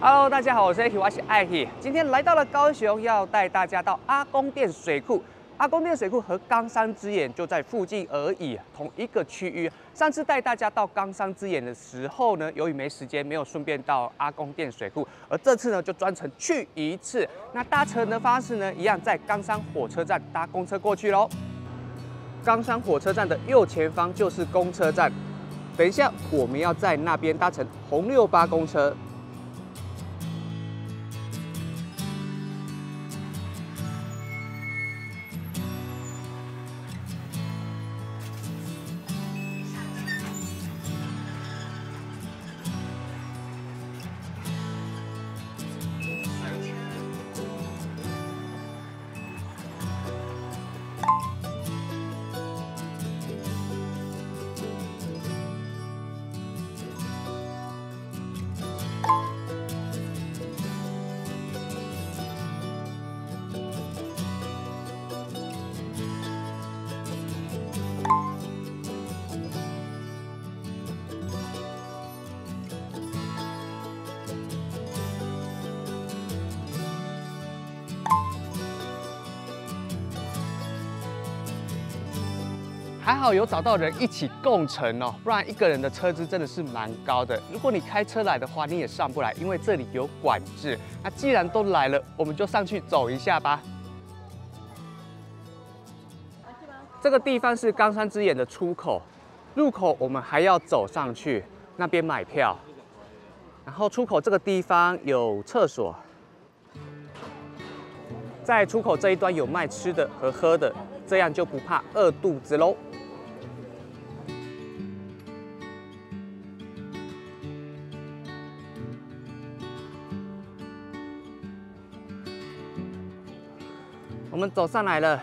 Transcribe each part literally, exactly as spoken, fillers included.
Hello， 大家好，我是 Aki， 我是艾希。今天来到了高雄，要带大家到阿公店水库。阿公店水库和冈山之眼就在附近而已，同一个区域。上次带大家到冈山之眼的时候呢，由于没时间，没有顺便到阿公店水库，而这次呢就专程去一次。那搭乘的方式呢，一样在冈山火车站搭公车过去喽。冈山火车站的右前方就是公车站，等一下我们要在那边搭乘红六八公车。 还好有找到人一起共乘哦，不然一个人的车资真的是蛮高的。如果你开车来的话，你也上不来，因为这里有管制。那既然都来了，我们就上去走一下吧。这个地方是冈山之眼的出口，入口我们还要走上去那边买票。然后出口这个地方有厕所，在出口这一端有卖吃的和喝的，这样就不怕饿肚子喽。 我们走上来了，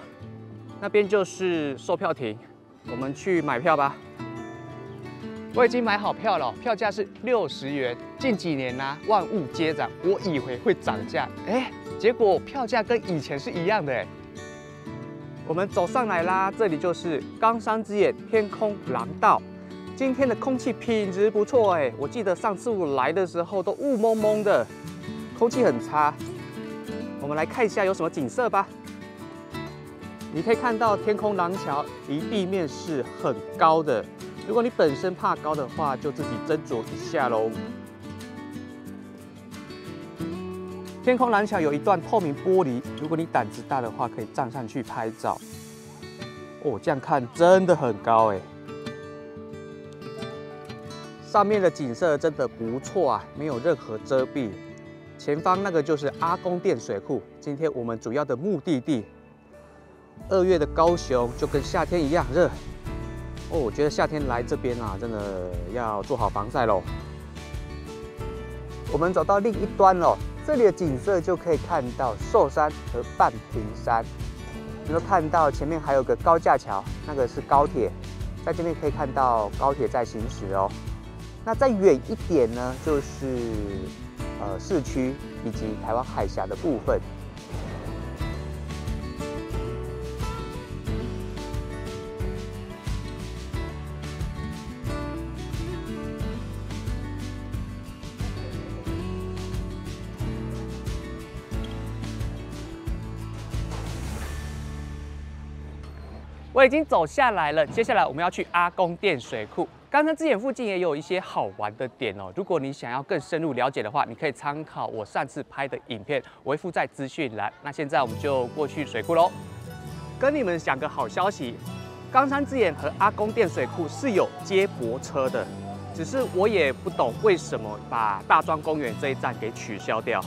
那边就是售票亭，我们去买票吧。我已经买好票了，票价是六十元。近几年呢、啊，万物皆涨，我以为会涨价，哎，结果票价跟以前是一样的哎。我们走上来啦，这里就是冈山之眼天空廊道。今天的空气品质不错哎，我记得上次我来的时候都雾蒙蒙的，空气很差。我们来看一下有什么景色吧。 你可以看到天空廊桥离地面是很高的，如果你本身怕高的话，就自己斟酌一下喽。天空廊桥有一段透明玻璃，如果你胆子大的话，可以站上去拍照。哦，这样看真的很高哎！上面的景色真的不错啊，没有任何遮蔽。前方那个就是阿公店水库，今天我们主要的目的地。 二月的高雄就跟夏天一样热哦，我觉得夏天来这边啊，真的要做好防晒喽。我们走到另一端喽，这里的景色就可以看到寿山和半屏山，能够看到前面还有个高架桥，那个是高铁，在这边可以看到高铁在行驶哦。那再远一点呢，就是呃市区以及台湾海峡的部分。 我已经走下来了，接下来我们要去阿公店水库。冈山之眼附近也有一些好玩的点哦。如果你想要更深入了解的话，你可以参考我上次拍的影片，我会附在资讯栏。那现在我们就过去水库喽。跟你们讲个好消息，冈山之眼和阿公店水库是有接驳车的，只是我也不懂为什么把大庄公园这一站给取消掉。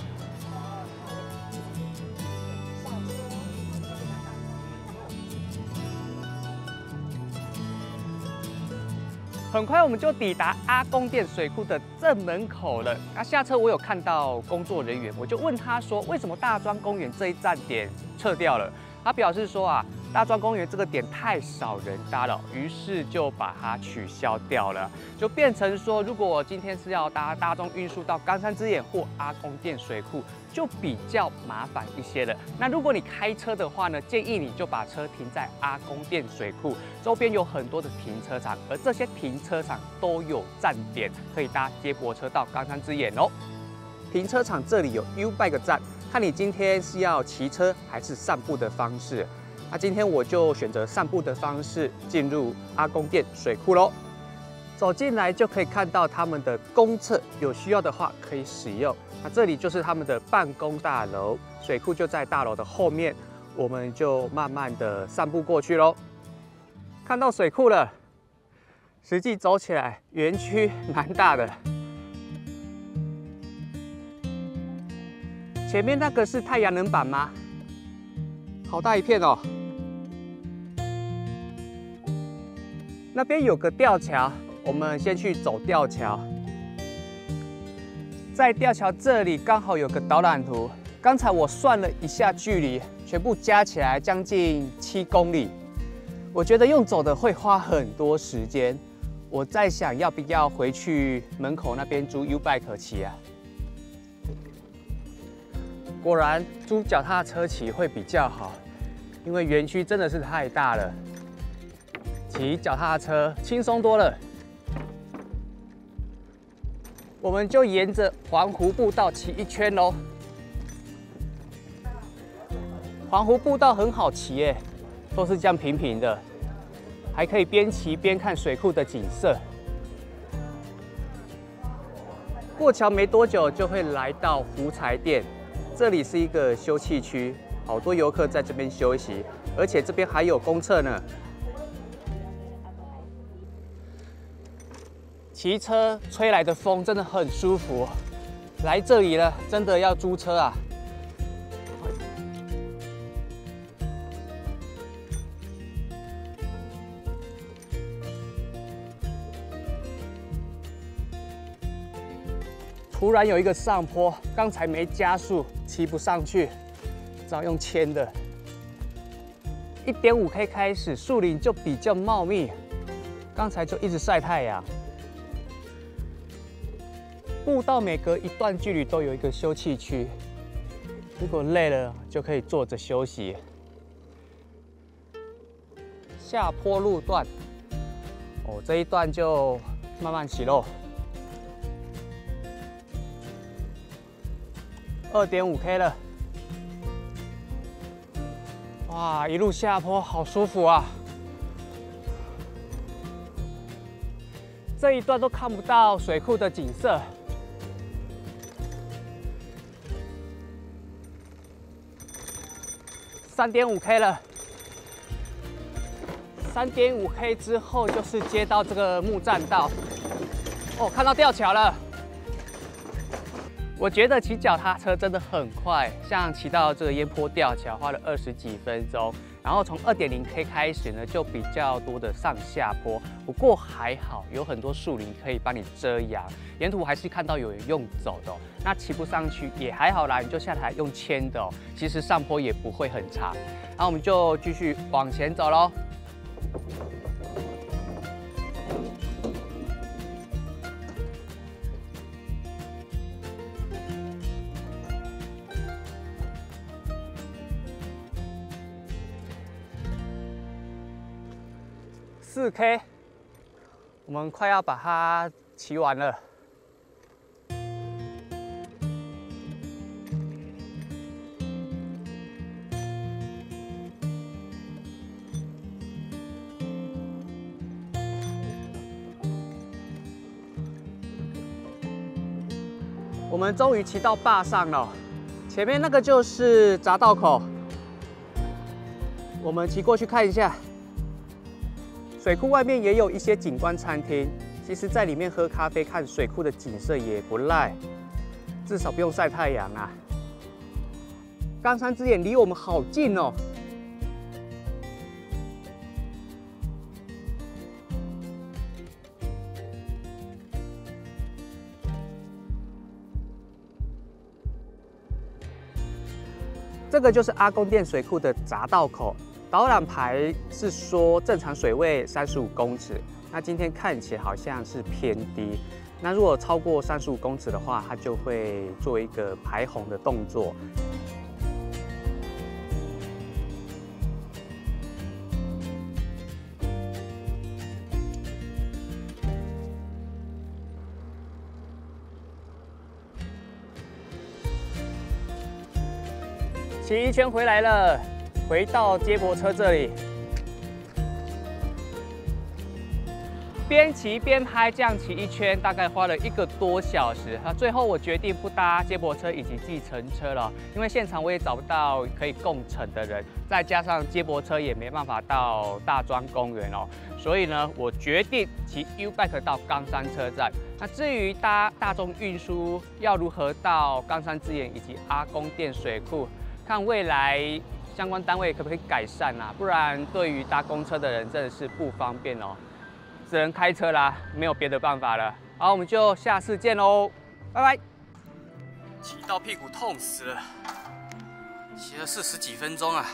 很快我们就抵达阿公店水库的正门口了。那下车我有看到工作人员，我就问他说，为什么大庄公园这一站点撤掉了？他表示说啊，大庄公园这个点太少人搭了，于是就把它取消掉了，就变成说，如果我今天是要搭大众运输到冈山之眼或阿公店水库，就比较麻烦一些了。那如果你开车的话呢，建议你就把车停在阿公店水库周边，有很多的停车场，而这些停车场都有站点，可以搭接驳车到冈山之眼哦。停车场这里有 U Bike 站，看你今天是要骑车还是散步的方式。那今天我就选择散步的方式进入阿公店水库喽。走进来就可以看到他们的公厕，有需要的话可以使用。那这里就是他们的办公大楼，水库就在大楼的后面，我们就慢慢的散步过去喽。看到水库了，实际走起来园区蛮大的。前面那个是太阳能板吗？好大一片哦。 那边有个吊桥，我们先去走吊桥。在吊桥这里刚好有个导览图，刚才我算了一下距离，全部加起来将近七公里。我觉得用走的会花很多时间，我在想要不要回去门口那边租 U Bike 骑啊？果然租脚踏车骑会比较好，因为园区真的是太大了。 骑脚踏车轻松多了，我们就沿着环湖步道骑一圈喽。环湖步道很好骑耶，都是这样平平的，还可以边骑边看水库的景色。过桥没多久就会来到湖材店，这里是一个休憩区，好多游客在这边休息，而且这边还有公厕呢。 骑车吹来的风真的很舒服，来这里了，真的要租车啊！突然有一个上坡，刚才没加速，骑不上去，只好用牵的。一点五 K 开始，树林就比较茂密，刚才就一直晒太阳。 步道每隔一段距离都有一个休憩区，如果累了就可以坐着休息。下坡路段，哦，这一段就慢慢骑喽。二点五 K 了，哇，一路下坡好舒服啊！这一段都看不到水库的景色。 三点五 K 了， 三点五 K 之后就是接到这个木栈道。哦，看到吊桥了。我觉得骑脚踏车真的很快，像骑到这个烟坡吊桥花了二十几分钟。然后从 二点零 K 开始呢，就比较多的上下坡，不过还好有很多树林可以帮你遮阳。沿途还是看到有人用走的哦，那骑不上去也还好啦，你就下台用牵的哦。其实上坡也不会很长。那我们就继续往前走喽。 四 K， 我们快要把它骑完了。我们终于骑到坝上了，前面那个就是匝道口，我们骑过去看一下。 水库外面也有一些景观餐厅，其实在里面喝咖啡看水库的景色也不赖，至少不用晒太阳啊。冈山之眼离我们好近哦。这个就是阿公店水库的匝道口。 导览牌是说正常水位三十五公尺，那今天看起来好像是偏低。那如果超过三十五公尺的话，它就会做一个排洪的动作。骑一圈回来了，回到接驳车这里，边骑边拍，这样骑一圈大概花了一个多小时。啊，最后我决定不搭接驳车以及计程车了，因为现场我也找不到可以共乘的人，再加上接驳车也没办法到大庄公园哦，所以呢，我决定骑 U Bike 到冈山车站。 那至于搭大众运输要如何到冈山之眼以及阿公店水库，看未来相关单位可不可以改善啊？不然对于搭公车的人真的是不方便哦，只能开车啦，没有别的办法了。好，我们就下次见喽，拜拜。骑到屁股痛死了，骑了四十几分钟啊。